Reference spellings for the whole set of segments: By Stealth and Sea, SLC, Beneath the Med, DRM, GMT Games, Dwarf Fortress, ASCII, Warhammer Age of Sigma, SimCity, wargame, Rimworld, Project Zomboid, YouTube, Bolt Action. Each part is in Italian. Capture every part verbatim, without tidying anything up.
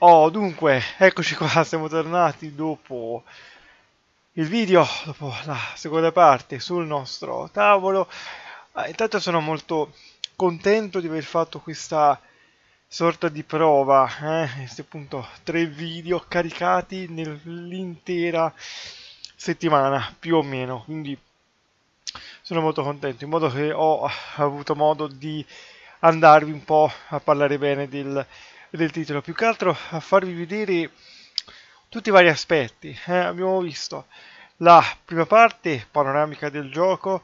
Oh, dunque, eccoci qua, siamo tornati dopo il video, dopo la seconda parte sul nostro tavolo. Eh, intanto sono molto contento di aver fatto questa sorta di prova, eh? Questi appunto tre video caricati nell'intera settimana, più o meno, quindi sono molto contento, in modo che ho avuto modo di andarvi un po' a parlare bene del del titolo, più che altro a farvi vedere tutti i vari aspetti. eh, abbiamo visto la prima parte panoramica del gioco,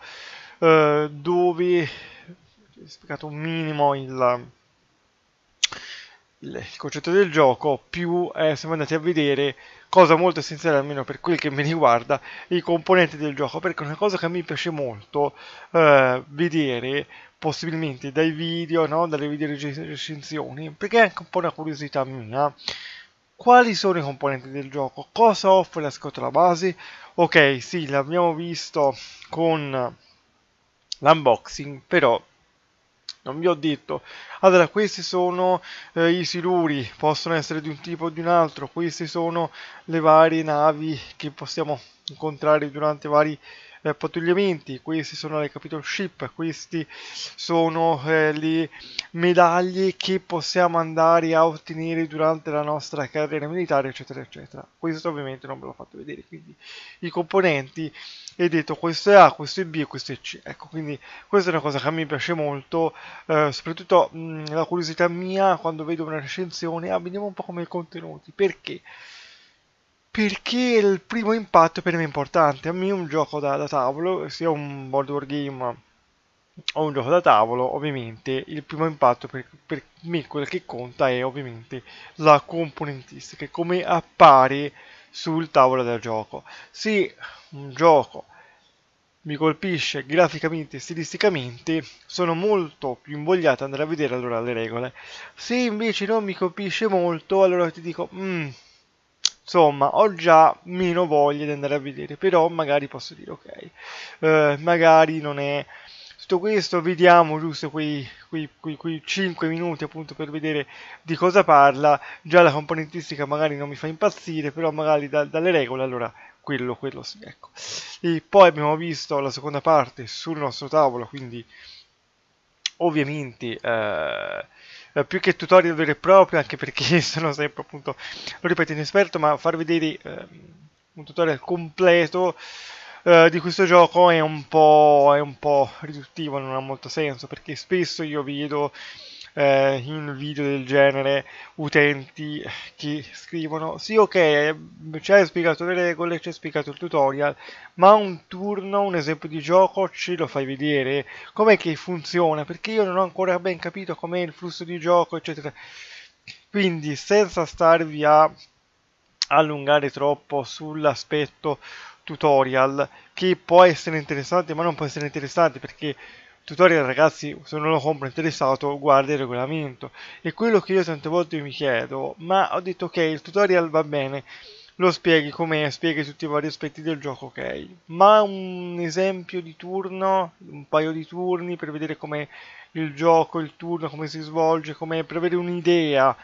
eh, dove ho spiegato un minimo il, il concetto del gioco, più eh, siamo andati a vedere, cosa molto essenziale almeno per quel che mi riguarda, i componenti del gioco, perché è una cosa che a me piace molto eh, vedere possibilmente dai video, no? Dalle video recensioni, perché è anche un po' una curiosità mia. Quali sono i componenti del gioco? Cosa offre la scatola base? Ok, sì, l'abbiamo visto con l'unboxing, però non vi ho detto, allora questi sono eh, i siluri, possono essere di un tipo o di un altro, queste sono le varie navi che possiamo incontrare durante vari Eh, pattugliamenti, questi sono le capital ship, questi sono eh, le medaglie che possiamo andare a ottenere durante la nostra carriera militare, eccetera eccetera. Questo ovviamente non ve l'ho fatto vedere, quindi i componenti, è detto questo è A, questo è B e questo è C. Ecco, quindi questa è una cosa che a me piace molto, eh, soprattutto mh, la curiosità mia quando vedo una recensione, ah, vediamo un po' come i contenuti, perché? Perché il primo impatto per me è importante. A me un gioco da, da tavolo, sia un board war game o un gioco da tavolo, ovviamente il primo impatto per, per me, quello che conta è ovviamente la componentistica, come appare sul tavolo del gioco. Se un gioco mi colpisce graficamente e stilisticamente, sono molto più invogliato ad andare a vedere allora le regole. Se invece non mi colpisce molto, allora ti dico mmm, insomma, ho già meno voglia di andare a vedere, però magari posso dire ok, eh, magari non è tutto questo, vediamo giusto quei, quei, quei, quei cinque minuti appunto per vedere di cosa parla, già la componentistica magari non mi fa impazzire, però magari da, dalle regole allora quello, quello sì, ecco. E poi abbiamo visto la seconda parte sul nostro tavolo, quindi ovviamente eh, più che tutorial vero e proprio, anche perché sono sempre appunto, lo ripeto, inesperto, ma far vedere eh, un tutorial completo eh, di questo gioco è un po' è un po' riduttivo, non ha molto senso, perché spesso io vedo eh, in video del genere utenti che scrivono sì ok, ci hai spiegato le regole, ci hai spiegato il tutorial, ma un turno, un esempio di gioco ce lo fai vedere, com'è che funziona, perché io non ho ancora ben capito com'è il flusso di gioco eccetera. Quindi senza starvi a allungare troppo sull'aspetto tutorial, che può essere interessante ma non può essere interessante, perché tutorial, ragazzi, se non lo compro interessato, guarda il regolamento. E quello che io tante volte mi chiedo, ma ho detto ok, il tutorial va bene, lo spieghi com'è, spieghi tutti i vari aspetti del gioco, ok, ma un esempio di turno, un paio di turni per vedere com'è il gioco, il turno, come si svolge, com'è, per avere un'idea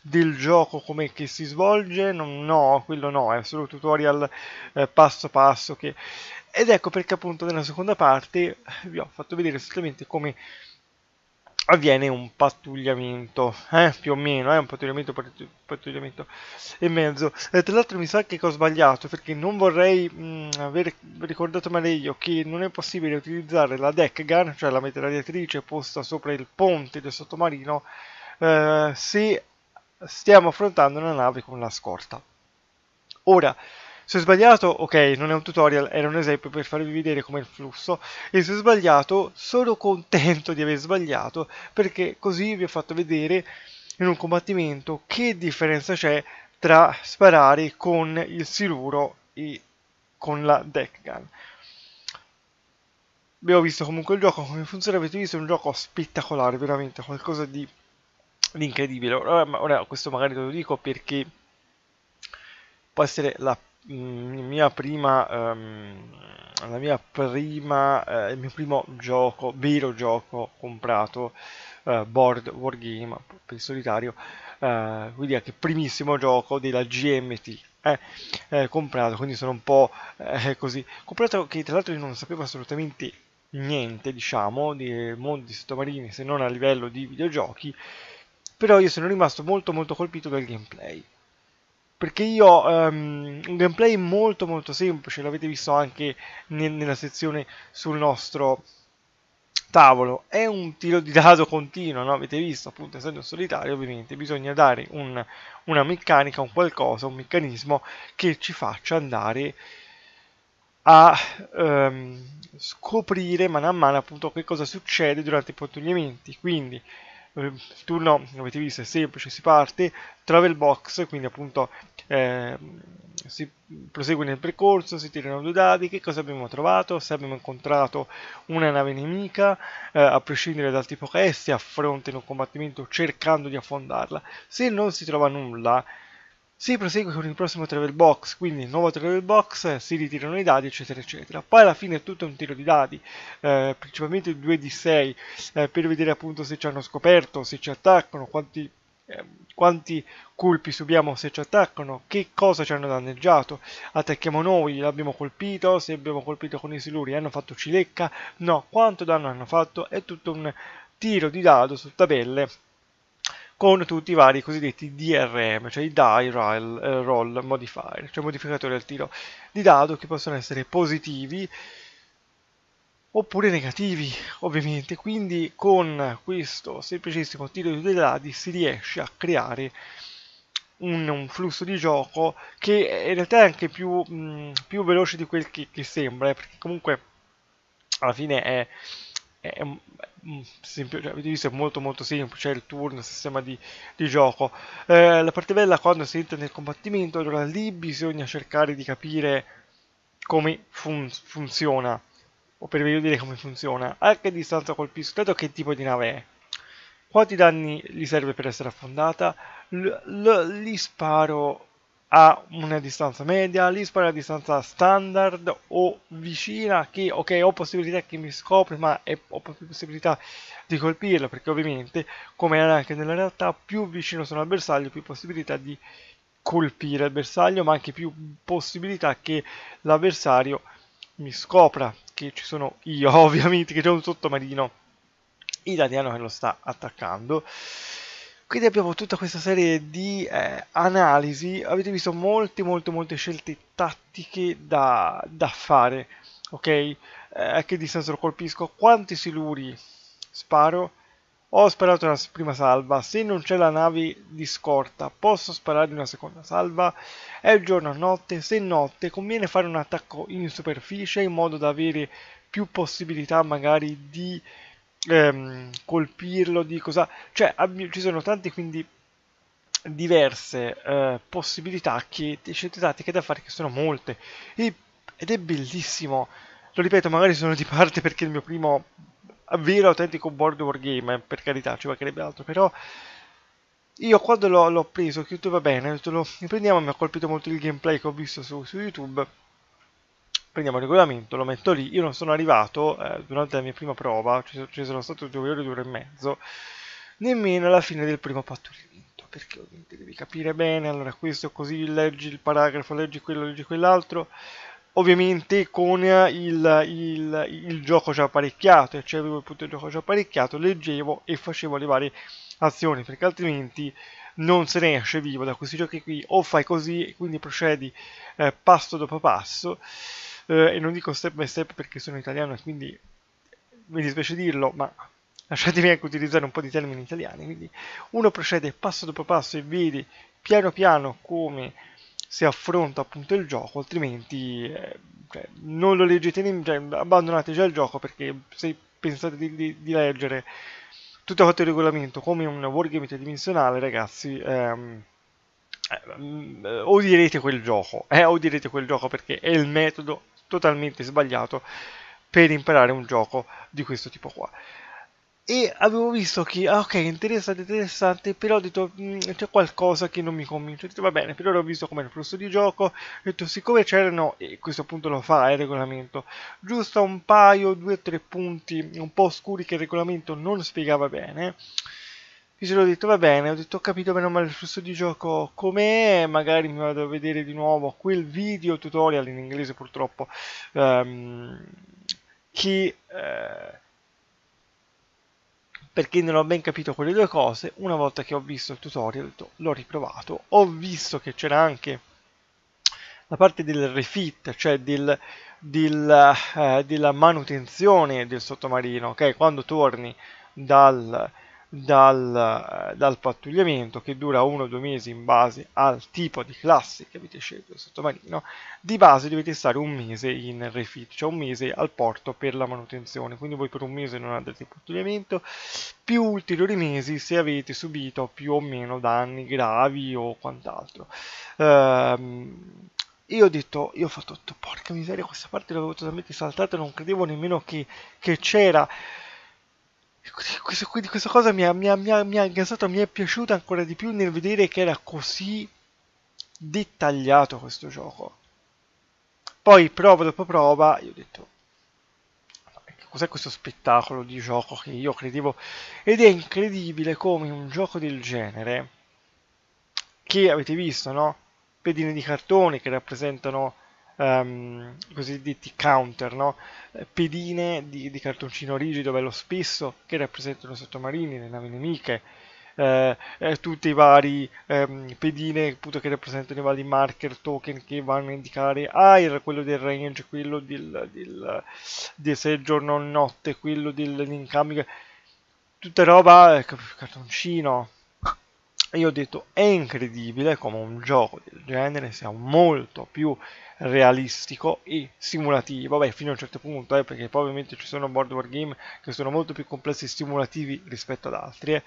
del gioco, com'è che si svolge, non, no, quello no, è solo tutorial eh, passo passo che... Ed ecco perché appunto nella seconda parte vi ho fatto vedere esattamente come avviene un pattugliamento, eh? Più o meno, è eh? un pattugliamento, pattugliamento e mezzo. Eh, tra l'altro mi sa che ho sbagliato, perché non vorrei mh, aver ricordato male io che non è possibile utilizzare la deck gun, cioè la mitragliatrice posta sopra il ponte del sottomarino, eh, se stiamo affrontando una nave con la scorta. Ora, se ho sbagliato, ok, non è un tutorial, era un esempio per farvi vedere com'è il flusso, e se ho sbagliato sono contento di aver sbagliato, perché così vi ho fatto vedere in un combattimento che differenza c'è tra sparare con il siluro e con la deck gun. Abbiamo visto comunque il gioco, come funziona, avete visto, è un gioco spettacolare, veramente qualcosa di, di incredibile. Ora, ora questo magari te lo dico perché può essere la mia prima um, la mia prima uh, il mio primo gioco, vero gioco comprato uh, uh, board wargame per solitario, uh, quindi anche il primissimo gioco della G M T eh, eh, comprato, quindi sono un po' eh, così comprato, che tra l'altro io non sapevo assolutamente niente, diciamo, di mondi sottomarini se non a livello di videogiochi, però io sono rimasto molto molto colpito dal gameplay, perché io ho um, un gameplay molto molto semplice, l'avete visto anche nel, nella sezione sul nostro tavolo, è un tiro di dado continuo, no? Avete visto, appunto, essendo solitario ovviamente bisogna dare un, una meccanica, un qualcosa, un meccanismo che ci faccia andare a um, scoprire mano a mano, appunto, che cosa succede durante i pattugliamenti. Quindi il turno, avete visto, è semplice, si parte, travel box, quindi appunto eh, si prosegue nel percorso, si tirano due dadi, che cosa abbiamo trovato, se abbiamo incontrato una nave nemica, eh, a prescindere dal tipo che è, si affronta in un combattimento cercando di affondarla. Se non si trova nulla, si prosegue con il prossimo travel box, quindi il nuovo travel box, si ritirano i dadi, eccetera eccetera. Poi alla fine è tutto un tiro di dadi, eh, principalmente due di sei, eh, per vedere appunto se ci hanno scoperto, se ci attaccano, quanti, eh, quanti colpi subiamo se ci attaccano, che cosa ci hanno danneggiato, attacchiamo noi, l'abbiamo colpito, se abbiamo colpito con i siluri hanno fatto cilecca, no, quanto danno hanno fatto. È tutto un tiro di dado su tabelle, con tutti i vari cosiddetti D R M, cioè i Die Roll, eh, roll Modifier, cioè modificatori al tiro di dado, che possono essere positivi oppure negativi, ovviamente. Quindi con questo semplicissimo tiro di due dadi si riesce a creare un, un flusso di gioco che in realtà è anche più, mh, più veloce di quel che, che sembra, eh, perché comunque alla fine è... è semplice, cioè, avete visto, è molto molto semplice, è il turno, il sistema di, di gioco. Eh, la parte bella quando si entra nel combattimento, allora lì bisogna cercare di capire come fun funziona, o per meglio dire come funziona, a che distanza colpisco, che tipo di nave è, quanti danni gli serve per essere affondata, li sparo a una distanza media, lì spara a distanza standard o vicina, che ok, ho possibilità che mi scopri, ma è, ho possibilità di colpirlo, perché ovviamente, come era anche nella realtà, più vicino sono al bersaglio, più possibilità di colpire il bersaglio, ma anche più possibilità che l'avversario mi scopra che ci sono io, ovviamente, che c'è un sottomarino italiano che lo sta attaccando. Quindi abbiamo tutta questa serie di eh, analisi, avete visto molte molte molte scelte tattiche da, da fare, ok? Eh, a che distanza lo colpisco, quanti siluri sparo, ho sparato una prima salva, se non c'è la nave di scorta posso sparare una seconda salva, è giorno o notte, se notte conviene fare un attacco in superficie in modo da avere più possibilità magari di... Ehm, colpirlo, di cosa, cioè ci sono tante, quindi diverse eh, possibilità, che scelte tattiche da fare, che sono molte, e, ed è bellissimo, lo ripeto, magari sono di parte perché è il mio primo vero autentico board war game, eh, per carità, ci mancherebbe altro, però io quando l'ho preso ho detto va bene, ho detto, lo riprendiamo, mi ha colpito molto il gameplay che ho visto su, su YouTube, prendiamo il regolamento, lo metto lì. Io non sono arrivato eh, durante la mia prima prova, ci, ci sono stato due ore, due ore e mezzo, nemmeno alla fine del primo pattugliamento, perché ovviamente devi capire bene, allora questo così, leggi il paragrafo, leggi quello, leggi quell'altro, ovviamente con il, il, il gioco già apparecchiato, cioè avevo appunto il gioco già apparecchiato, leggevo e facevo le varie azioni, perché altrimenti non se ne esce vivo da questi giochi qui, o fai così, quindi procedi eh, passo dopo passo. Uh, e non dico step by step perché sono italiano e quindi mi dispiace dirlo, ma lasciatemi anche utilizzare un po' di termini italiani, quindi uno procede passo dopo passo e vedi piano piano come si affronta appunto il gioco, altrimenti eh, cioè, non lo leggete, cioè, abbandonate già il gioco, perché se pensate di, di, di leggere tutto quanto il regolamento come un wargame tridimensionale, ragazzi, ehm, eh, odierete quel gioco, eh, odierete quel gioco perché è il metodo totalmente sbagliato per imparare un gioco di questo tipo qua. e avevo visto che, ah, ok, interessante, interessante, però ho detto, c'è qualcosa che non mi convince, ho detto, va bene, però l'ho visto come il flusso di gioco, ho detto, siccome c'erano, e questo appunto lo fa il regolamento, giusto un paio, due o tre punti un po' oscuri che il regolamento non spiegava bene, quindi l'ho detto, va bene, ho detto, ho capito bene male il flusso di gioco com'è, magari mi vado a vedere di nuovo quel video tutorial in inglese purtroppo, um, che... Uh, perché non ho ben capito quelle due cose. Una volta che ho visto il tutorial l'ho riprovato, ho visto che c'era anche la parte del refit, cioè del, del, eh, della manutenzione del sottomarino, ok? Quando torni dal, dal, dal pattugliamento, che dura uno o due mesi in base al tipo di classe che avete scelto del sottomarino, di base dovete stare un mese in refit, cioè un mese al porto per la manutenzione, quindi voi per un mese non andrete in pattugliamento, più ulteriori mesi se avete subito più o meno danni gravi o quant'altro. Ehm... Io ho detto, io ho fatto tutto, porca miseria, questa parte l'avevo totalmente saltata, non credevo nemmeno che c'era. Questo, quindi questa cosa mi ha, mi, ha, mi, ha, mi ha ingazzato, mi è piaciuta ancora di più nel vedere che era così dettagliato questo gioco. Poi prova dopo prova, io ho detto, cos'è questo spettacolo di gioco che io credevo, ed è incredibile come un gioco del genere, che avete visto, no? Pedine di cartone che rappresentano Um, cosiddetti counter, no? Pedine di, di cartoncino rigido bello spesso che rappresentano i sottomarini, le navi nemiche, eh, eh, tutti i vari ehm, pedine appunto che rappresentano i vari marker token che vanno a indicare, ah, era quello del range, quello del, del, del se giorno o notte, quello dell'incambio, tutta roba, eh, cartoncino. E io ho detto, è incredibile come un gioco del genere sia molto più realistico e simulativo, beh, fino a un certo punto, eh, perché poi ovviamente ci sono board war game che sono molto più complessi e stimolativi rispetto ad altri, eh.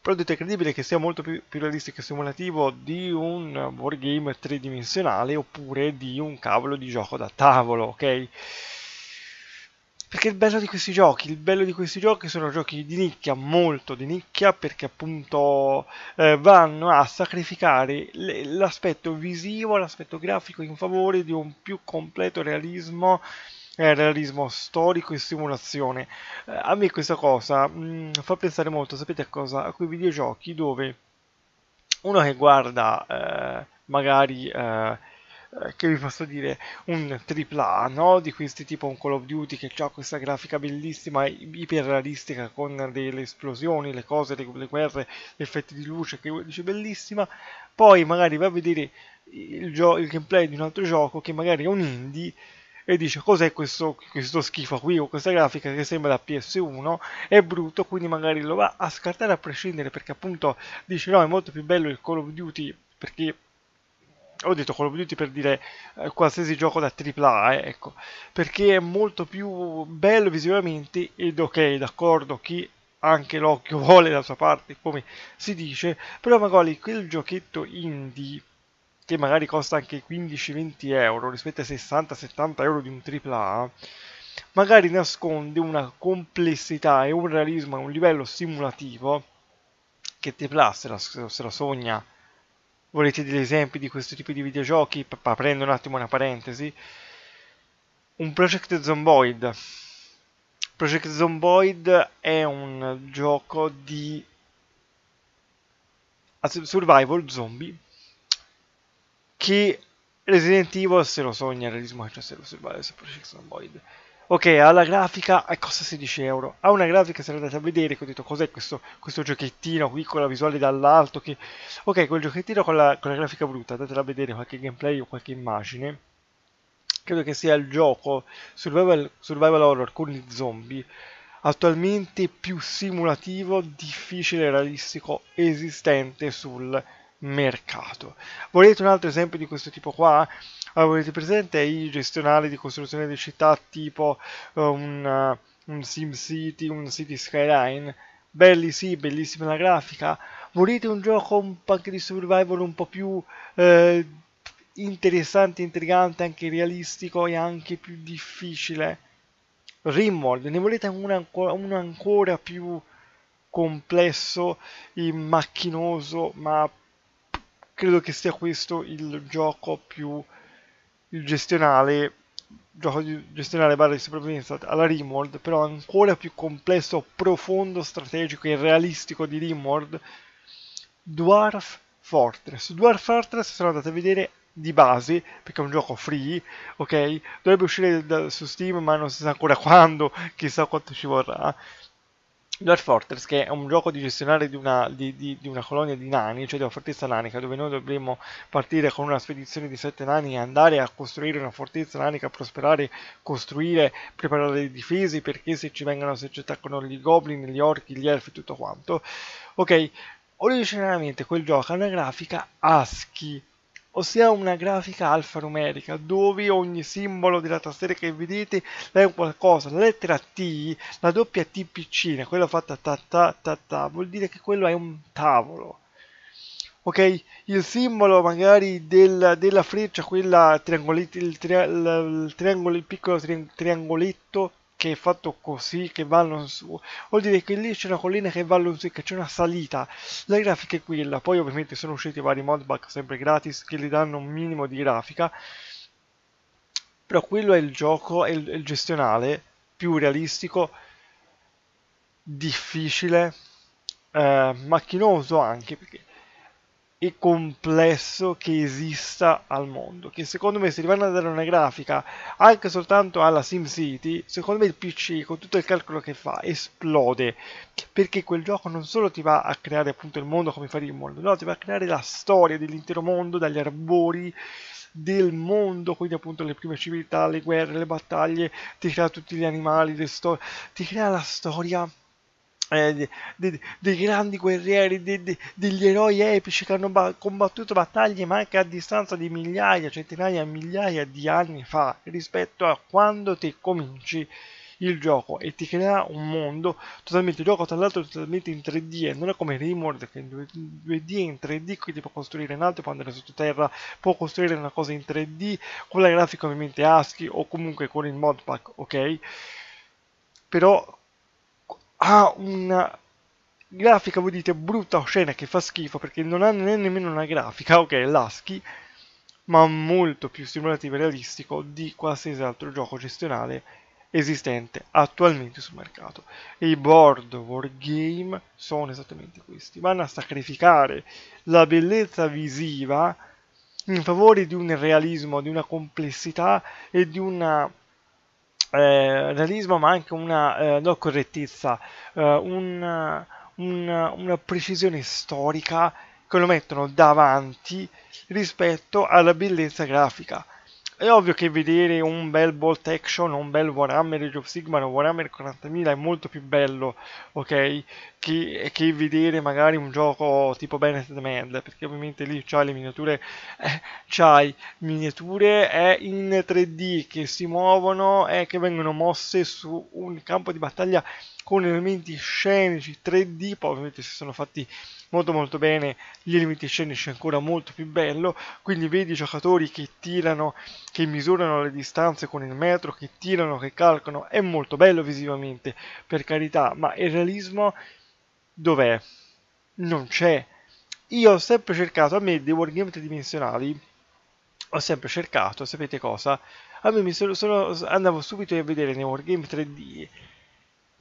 Però ho detto, è credibile che sia molto più, più realistico e simulativo di un war game tridimensionale oppure di un cavolo di gioco da tavolo, ok? Perché il bello di questi giochi, il bello di questi giochi sono giochi di nicchia, molto di nicchia, perché appunto eh, vanno a sacrificare l'aspetto visivo, l'aspetto grafico in favore di un più completo realismo, eh, realismo storico e simulazione. Eh, a me questa cosa mh, fa pensare molto, sapete a cosa? A quei videogiochi dove uno che guarda eh, magari... Eh, che vi posso dire, un tripla A, no? Di questi tipo un Call of Duty che ha questa grafica bellissima, iperrealistica, con delle esplosioni, le cose, le, le guerre, gli effetti di luce, che dice bellissima, poi magari va a vedere il, il gameplay di un altro gioco che magari è un indie e dice, cos'è questo, questo schifo qui, o questa grafica che sembra da P S uno, è brutto, quindi magari lo va a scartare a prescindere, perché appunto dice, no, è molto più bello il Call of Duty, perché... ho detto Call of Duty per dire eh, qualsiasi gioco da tripla A, eh, ecco, perché è molto più bello visivamente, ed ok, d'accordo, chi anche l'occhio vuole la sua parte, come si dice, però magari quel giochetto indie, che magari costa anche quindici venti euro, rispetto ai sessanta settanta euro di un tripla A, magari nasconde una complessità e un realismo e un livello simulativo, che tripla A se la, se la sogna. Volete degli esempi di questo tipo di videogiochi? P prendo un attimo una parentesi. Un Project Zomboid. Project Zomboid è un gioco di survival zombie che Resident Evil se lo sogna, il realismo che c'è se lo survival su Project Zomboid. Ok, ha la grafica, e costa sedici euro. Ha una grafica, se andate a vedere, che ho detto, cos'è questo, questo giochettino qui con la visuale dall'alto? Che... ok, quel giochettino con la, con la grafica brutta, andatela a vedere qualche gameplay o qualche immagine. Credo che sia il gioco survival, survival horror con i zombie attualmente più simulativo, difficile, realistico, esistente sul mercato. Volete un altro esempio di questo tipo qua? Avete presente i gestionali di costruzione di città tipo uh, un, uh, un SimCity, un City Skyline? Belli sì, bellissima la grafica. Volete un gioco un, anche di survival un po' più eh, interessante, intrigante, anche realistico e anche più difficile? Rimworld, ne volete uno ancora, uno ancora più complesso e macchinoso, ma credo che sia questo il gioco più il gestionale, gioco di gestionale barra di sopravvivenza alla Rimworld, però ancora più complesso, profondo, strategico e realistico di Rimworld, Dwarf Fortress. Dwarf Fortress, se lo andate a vedere, di base, perché è un gioco free, ok? Dovrebbe uscire da, su Steam, ma non si sa ancora quando, chissà quanto ci vorrà. Dwarf Fortress, che è un gioco di gestionare di una, di, di, di una colonia di nani, cioè di una fortezza nanica, dove noi dovremmo partire con una spedizione di sette nani e andare a costruire una fortezza nanica, prosperare, costruire, preparare le difese, perché se ci vengono, se ci attaccano gli goblin, gli orchi, gli elfi, tutto quanto. Ok, originariamente quel gioco ha una grafica ASCII, ossia una grafica alfanumerica, dove ogni simbolo della tastiera che vedete è un qualcosa. La lettera T, la doppia T piccina, quella fatta ta ta ta ta, vuol dire che quello è un tavolo, ok? Il simbolo magari del, della freccia, quella triangoletto, il, tria, il, triangolo, il piccolo tri, triangoletto che è fatto così, che va in su, vuol dire che lì c'è una collina che va in su, che c'è una salita. La grafica è quella. Poi ovviamente sono usciti vari modpack sempre gratis che gli danno un minimo di grafica, però quello è il gioco, è il, è il gestionale più realistico, difficile, eh, macchinoso anche, perché e complesso che esista al mondo, che secondo me se vanno a dare una grafica anche soltanto alla SimCity, secondo me il P C con tutto il calcolo che fa esplode, perché quel gioco non solo ti va a creare appunto il mondo come fa Rimworld, no, ti va a creare la storia dell'intero mondo, dagli arbori del mondo, quindi appunto le prime civiltà, le guerre, le battaglie, ti crea tutti gli animali, le storie, ti crea la storia Eh, dei, dei, dei grandi guerrieri, dei, dei, degli eroi epici che hanno ba combattuto battaglie ma anche a distanza di migliaia, centinaia, migliaia di anni fa, rispetto a quando ti cominci il gioco, e ti crea un mondo totalmente, il gioco tra l'altro totalmente in tre D, e non è come Rimworld che è in due D, in tre D, quindi può costruire in alto, può andare sottoterra, può costruire una cosa in tre D con la grafica ovviamente ASCII o comunque con il modpack, ok? Però ha una grafica, voi dite, brutta o scena, che fa schifo, perché non ha né nemmeno una grafica, ok, l'ASCII, ma molto più stimolativo e realistico di qualsiasi altro gioco gestionale esistente attualmente sul mercato. E i board wargame sono esattamente questi, vanno a sacrificare la bellezza visiva in favore di un realismo, di una complessità e di una... Eh, realismo, ma anche una eh, no, correttezza, eh, una, una, una precisione storica che lo mettono davanti rispetto alla bellezza grafica. È ovvio che vedere un bel Bolt Action, un bel Warhammer Age of Sigma, un Warhammer quarantamila è molto più bello, ok? Che, che vedere magari un gioco tipo Beneath the Med, perché ovviamente lì c'hai le miniature, eh, c'hai miniature eh, in tre D che si muovono e eh, che vengono mosse su un campo di battaglia con elementi scenici tre D, poi ovviamente si sono fatti molto molto bene gli elementi scenici, ancora molto più bello, quindi vedi giocatori che tirano, che misurano le distanze con il metro, che tirano, che calcolano, è molto bello visivamente, per carità, ma il realismo dov'è? Non c'è. Io ho sempre cercato, a me dei wargame tridimensionali, ho sempre cercato, sapete cosa? A me mi sono, sono, andavo subito a vedere nei wargame tre D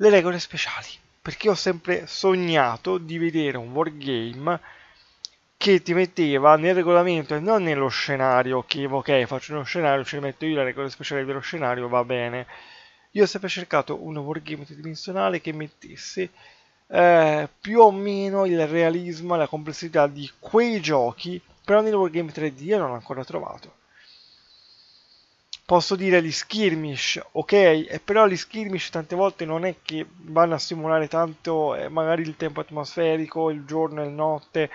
le regole speciali, perché ho sempre sognato di vedere un wargame che ti metteva nel regolamento e non nello scenario, che ok, faccio uno scenario, ci metto io la regola speciale dello scenario, va bene. Io ho sempre cercato uno wargame tridimensionale che mettesse eh, più o meno il realismo e la complessità di quei giochi, però nel wargame tre D io non l'ho ancora trovato. Posso dire gli skirmish, ok, e però gli skirmish tante volte non è che vanno a simulare tanto eh, magari il tempo atmosferico, il giorno e la notte,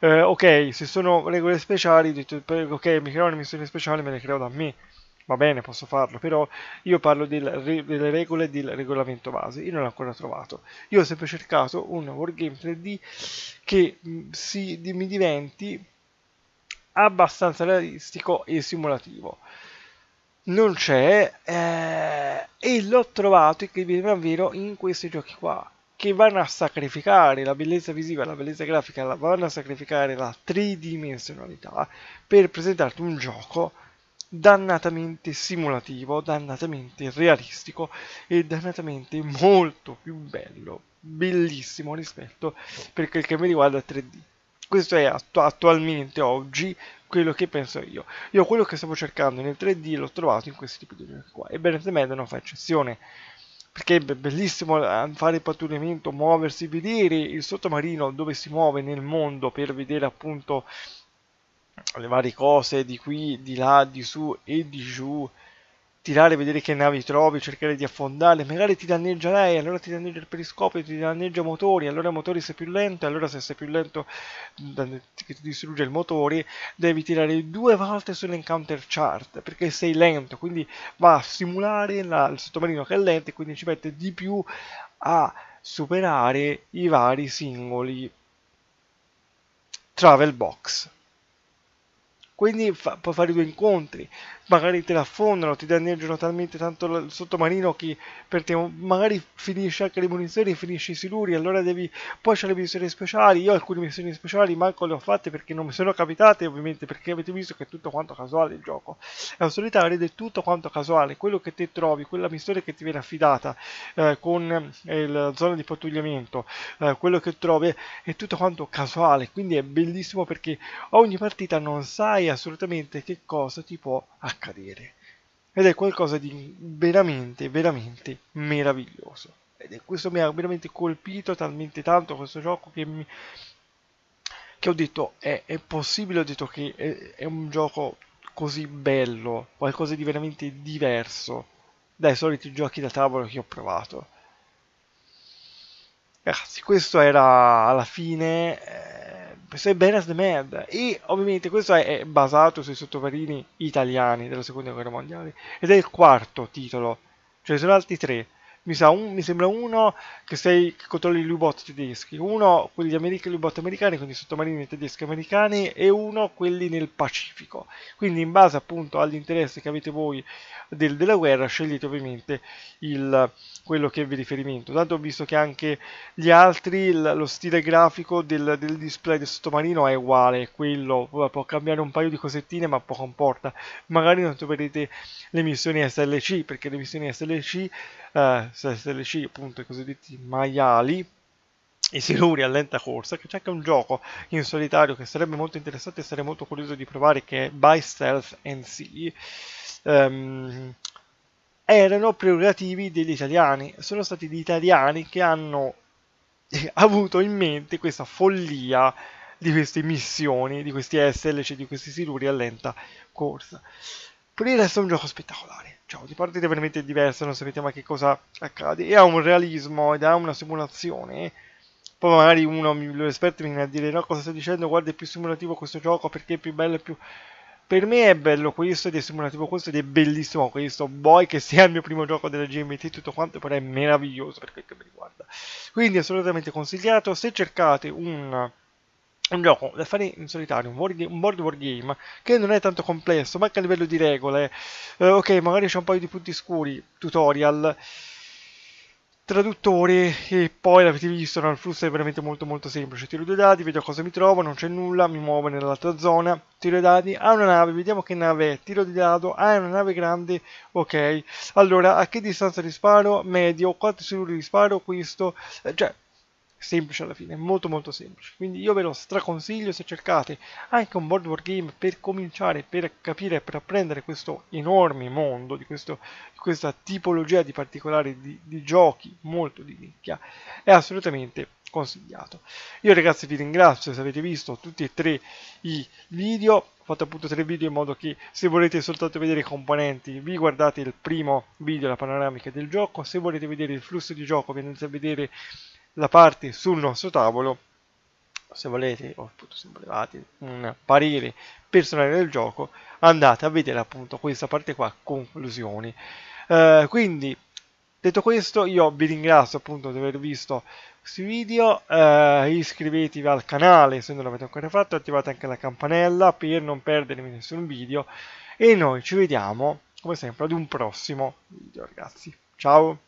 eh, ok, se sono regole speciali, dite, ok, mi creo le missioni speciali, me le creo da me, va bene, posso farlo, però io parlo del re, delle regole del regolamento base, io non l'ho ancora trovato. Io ho sempre cercato un wargame tre D che si, mi diventi abbastanza realistico e simulativo. non c'è, eh, e l'ho trovato, incredibile man vero, in questi giochi qua, che vanno a sacrificare la bellezza visiva, la bellezza grafica, la vanno a sacrificare la tridimensionalità per presentarti un gioco dannatamente simulativo, dannatamente realistico e dannatamente molto più bello, bellissimo rispetto per quel che mi riguarda tre D. Questo è att- attualmente oggi quello che penso io. Io quello che stavo cercando nel tre D l'ho trovato in questi tipi di giochi qua, e Beneath the Med non fa eccezione, perché è bellissimo fare il pattugliamento, muoversi, vedere il sottomarino dove si muove nel mondo per vedere appunto le varie cose di qui, di là, di su e di giù, tirare, vedere che navi trovi, cercare di affondare, magari ti danneggia lei, allora ti danneggia il periscopio, ti danneggia motori, allora i motori sei più lento, allora se sei più lento che ti distrugge il motore, devi tirare due volte sull'encounter chart, perché sei lento, quindi va a simulare la, il sottomarino che è lento, e quindi ci mette di più a superare i vari singoli travel box. Quindi fa, puoi fare due incontri, magari te la affondano, ti danneggiano talmente tanto il sottomarino che per te magari finisce anche le munizioni, finisce i siluri, allora devi... Poi c'è le missioni speciali, io alcune missioni speciali manco le ho fatte perché non mi sono capitate, ovviamente, perché avete visto che è tutto quanto casuale il gioco. È un solitario ed è tutto quanto casuale, quello che te trovi, quella missione che ti viene affidata eh, con eh, la zona di pattugliamento, eh, quello che trovi è tutto quanto casuale, quindi è bellissimo perché ogni partita non sai assolutamente che cosa ti può accadere, ed è qualcosa di veramente veramente meraviglioso, ed è questo mi ha veramente colpito talmente tanto questo gioco che, mi, che ho detto è, è possibile, ho detto che è, è un gioco così bello, qualcosa di veramente diverso dai soliti giochi da tavolo che ho provato. Ragazzi, questo era alla fine eh, se Beneath the Med, e ovviamente questo è, è basato sui sottomarini italiani della seconda guerra mondiale, ed è il quarto titolo, cioè sono altri tre, mi, sa un, mi sembra uno che, sei, che controlli gli U-Bot tedeschi, uno quelli americani, gli U-Bot americani, quindi sottomarini tedeschi americani, e uno quelli nel Pacifico, quindi in base appunto all'interesse che avete voi del, della guerra scegliete ovviamente il... quello che è di riferimento. Tanto ho visto che anche gli altri, lo stile grafico del, del display del sottomarino è uguale, quello può cambiare un paio di cosettine ma poco importa. Magari non troverete le missioni S L C, perché le missioni S L C, eh, S L C appunto i cosiddetti maiali, i siluri a lenta corsa, che c'è anche un gioco in solitario che sarebbe molto interessante e sarei molto curioso di provare, che è By Stealth and Sea. Um, erano prerogativi degli italiani, sono stati gli italiani che hanno avuto in mente questa follia di queste missioni, di questi S L C, di questi siluri a lenta corsa. Per il resto è un gioco spettacolare, cioè di partite veramente diverse, non sapete mai che cosa accade, e ha un realismo ed ha una simulazione. Poi magari uno, l'esperto, mi viene a dire no, cosa sto dicendo, guarda è più simulativo questo gioco perché è più bello e più... Per me è bello questo, ed è simulativo questo, ed è bellissimo questo. Boy, che sia il mio primo gioco della G M T, tutto quanto, però è meraviglioso per quel che mi riguarda. Quindi assolutamente consigliato. Se cercate un, un gioco da fare in solitario, un, war, un board wargame, che non è tanto complesso, ma anche a livello di regole, eh, ok, magari c'è un paio di punti scuri, tutorial, traduttore, e poi l'avete visto, no, il flusso è veramente molto molto semplice, tiro due dadi, vedo cosa mi trovo, non c'è nulla, mi muovo nell'altra zona, tiro i dadi, ha una nave, vediamo che nave è, tiro di dado, ha una nave grande, ok, allora a che distanza di sparo, medio, quanti siluri di sparo, questo, cioè semplice alla fine, molto molto semplice, quindi io ve lo straconsiglio se cercate anche un board wargame per cominciare, per capire, per apprendere questo enorme mondo, di questo, questa tipologia di particolari di, di giochi molto di nicchia, è assolutamente consigliato. Io ragazzi vi ringrazio se avete visto tutti e tre i video, ho fatto appunto tre video in modo che se volete soltanto vedere i componenti vi guardate il primo video, la panoramica del gioco, se volete vedere il flusso di gioco vi andate a vedere la parte sul nostro tavolo, se volete, o appunto se volevate un parere personale del gioco, andate a vedere appunto questa parte qua, conclusioni. Eh, quindi detto questo, io vi ringrazio appunto di aver visto questi video, eh, iscrivetevi al canale se non l'avete ancora fatto, attivate anche la campanella per non perdervi nessun video, e noi ci vediamo come sempre ad un prossimo video, ragazzi. Ciao!